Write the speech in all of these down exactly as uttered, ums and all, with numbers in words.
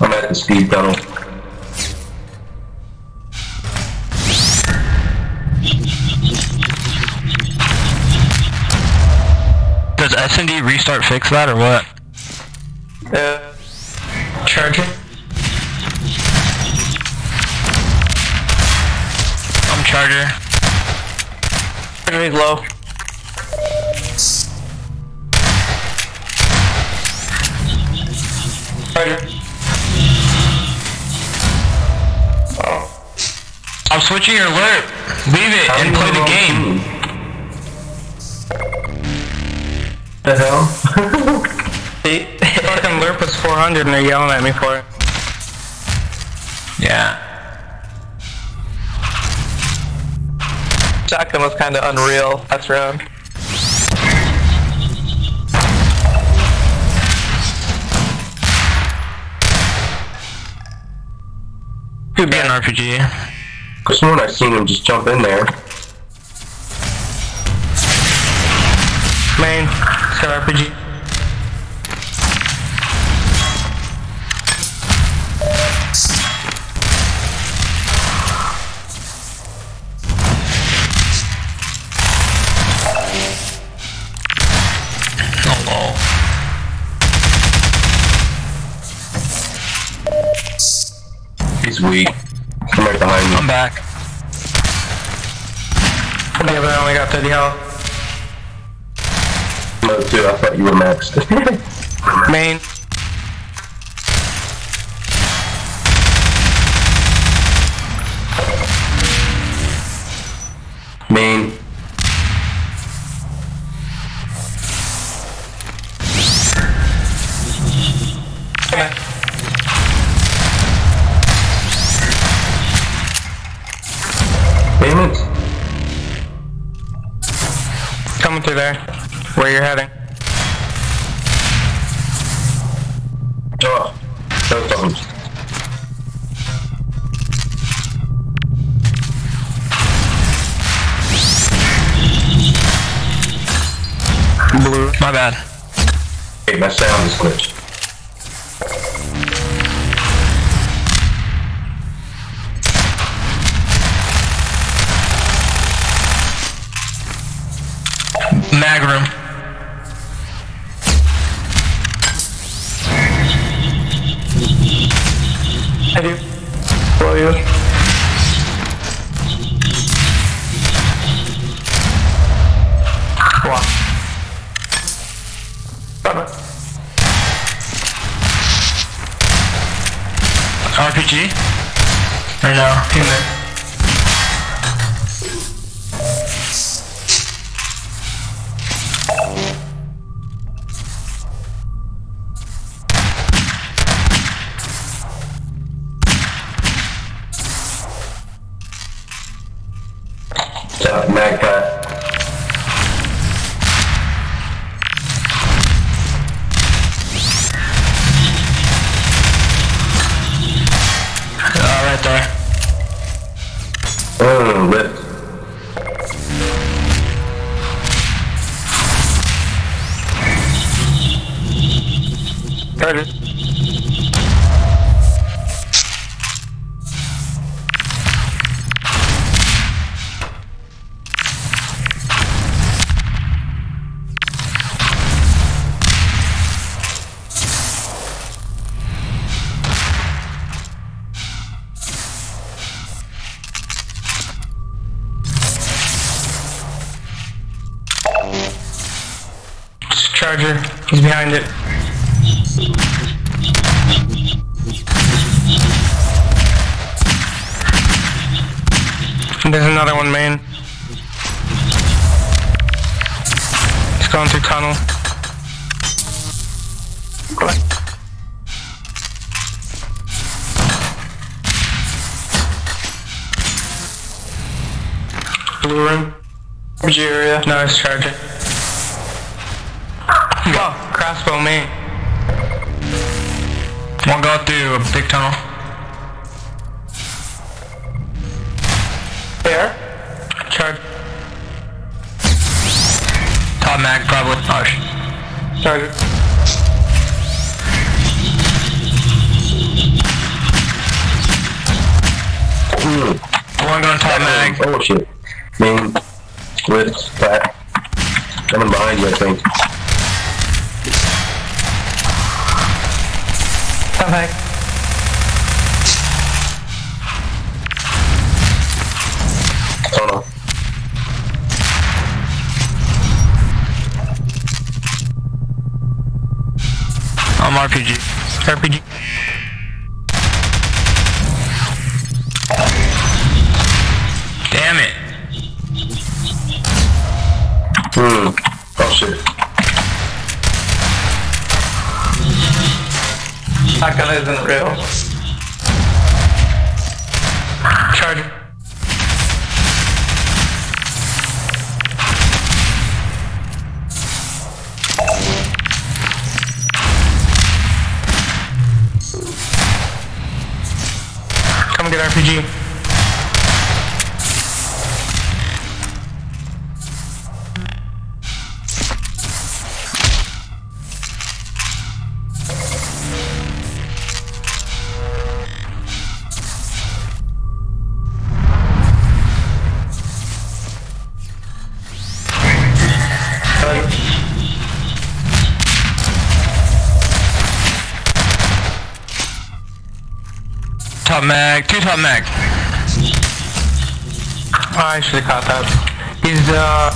I'm at the speed tunnel. Does S N D restart fix that or what? Uh, charging. I'm charger. Charger is low. Charger. I'm switching your alert. Leave it and play the game. The hell? The fucking LERP was four hundred and they're yelling at me for it. Yeah. Shotgun was kind of unreal last round. Could be an R P G. Cause when I seen him just jump in there. Main, it's an R P G. Oh no. He's weak. Come right behind me. I'm back. Yeah, but I only got thirty health. No, dude, I thought you were maxed. Main. Main. Coming through there, where you're heading. Oh, no problem. Blue, my bad. Hey, my sound is glitched. Mag room. I do. Where are you? Come on. Come on. R P G? Or no? He's there. Magpie. Oh, right there. Oh, lit. Got it. Charger, he's behind it. There's another one main. He's going through tunnel. Blue room. R P G area. Nice charger. Oh, crossbow me. One got through a big tunnel. There. Charge. Top mag probably. Hush. Charger. Thanks. Oh shit. Main. Split. Flat. Coming behind you, I think. Come back. Oh no. I'm R P G. R P G. Damn it. Hmm. Oh shit. Shotgun isn't real. Charge. Come and get R P G. Top mag, two top mag. Oh, I should have caught that. He's uh.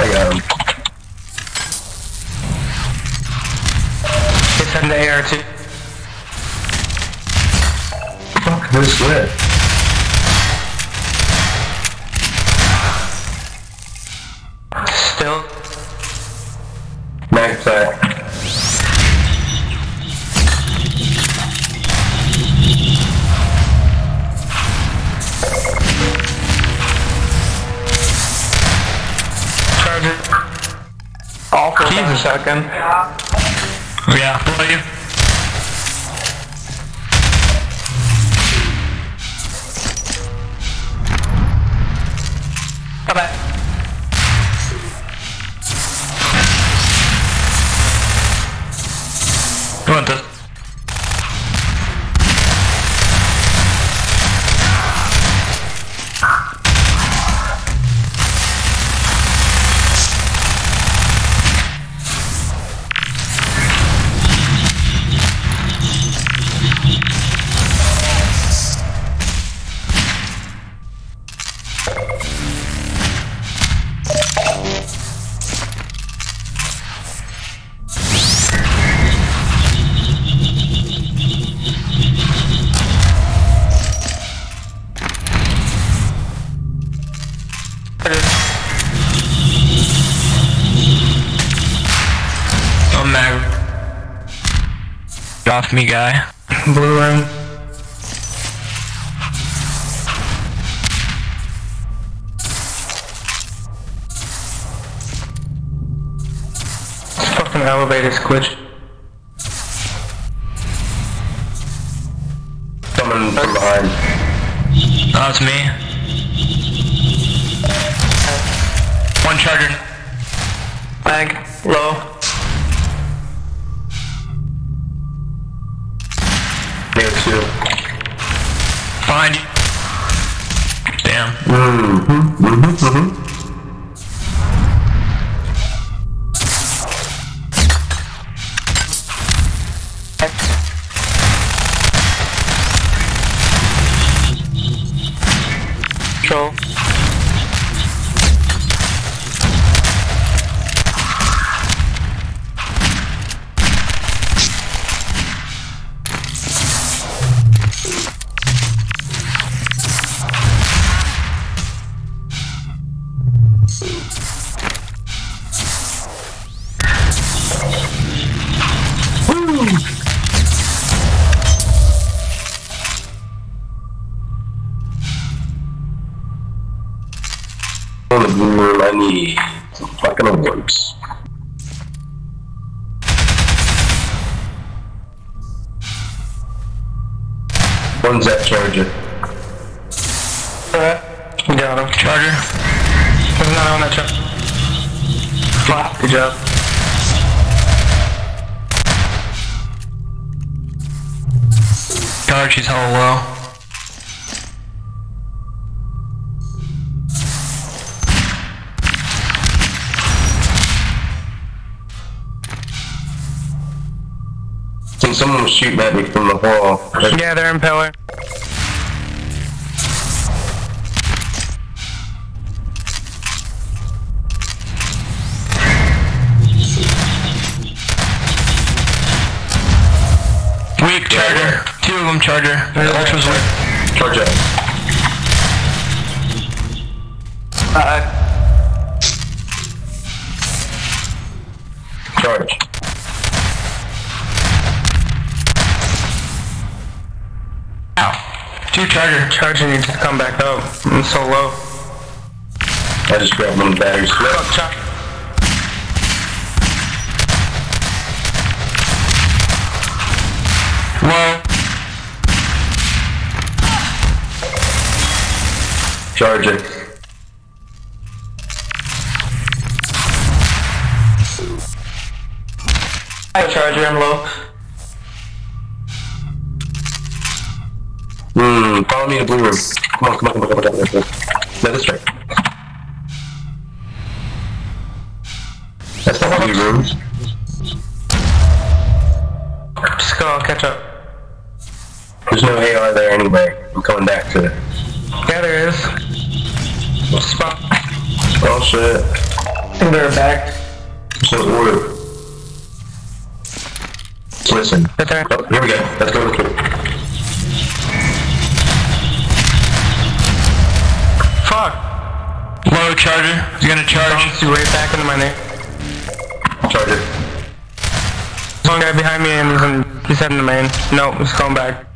I got him. He's heading to A R two. Fuck this lit. Still. Mag play. Jesus, shotgun. Yeah, what are you? Come back. You want this? Off me, guy. Blue room. This fucking elevator glitch. Someone from behind. Oh, it's me. One charger. Bag. Low. Behind you. Damn. Mm-hmm, mm-hmm, mm-hmm. Control. I need some fucking awards. One's that charger. Alright, we got him. Charger. There's another one that charger. Wow, good job. God, she's hella low. Can someone shoot Medic from the hall? Yeah, they're in pillar. Weak charger. Two of them charger. They're ultras weak. Charger. Uh. Charge. Ow. Two charger. Charger needs to come back up. I'm so low. I just grabbed one of the batteries. Fuck, charge. Whoa. Charging. I have charger, I'm low. Hmm, follow me in the blue room. Come on, come on, come on, come on, come on, come on. No, this way. That's not the blue room. Just go, I'll catch up. There's no A R there anyway. I'm coming back to it. Yeah, there is. Spot. Oh shit. I think they're back. There's no order. Listen. Okay. Oh, here we go. Let's go. Let's go. Fuck. Low charger. He's gonna charge. Bounce you right back into my neck. Charger. There's one guy behind me and he's, in, he's heading to main. No, he's going back.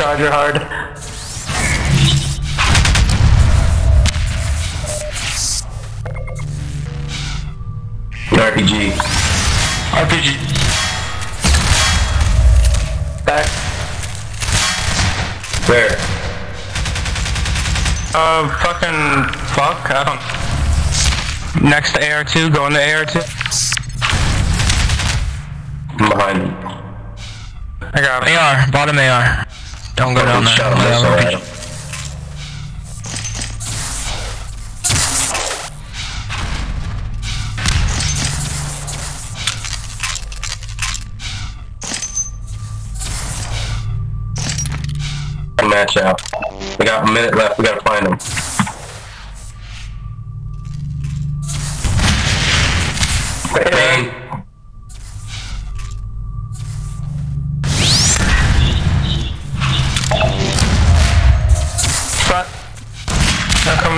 Charger hard. R P G. R P G. Back. Where? Uh, fucking fuck. I don't. Next to A R two. Going to A R two. I'm behind him. I got him. A R. Bottom A R. Don't go down there. Shut up, that's alright. One match out. We got a minute left, we gotta find him. Hey.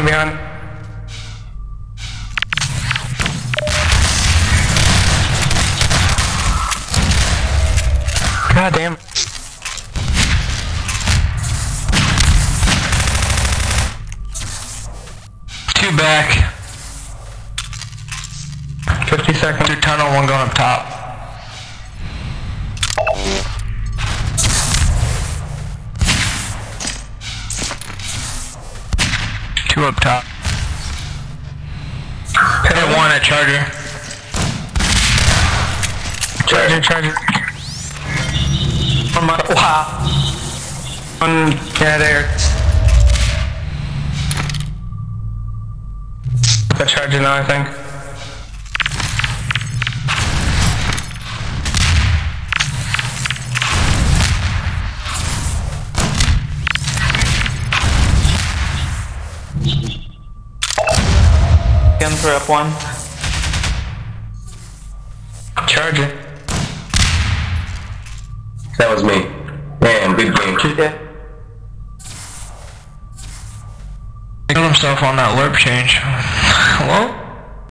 Behind. God damn. Two back. Fifty seconds through tunnel, one going up top. Two up top. Hit one at charger. Charger, charger. One more. Wow. One, yeah, there. The charger now, I think. Throw up one. Charger. That was me. Man, big game. He killed himself on that LERP change. Hello?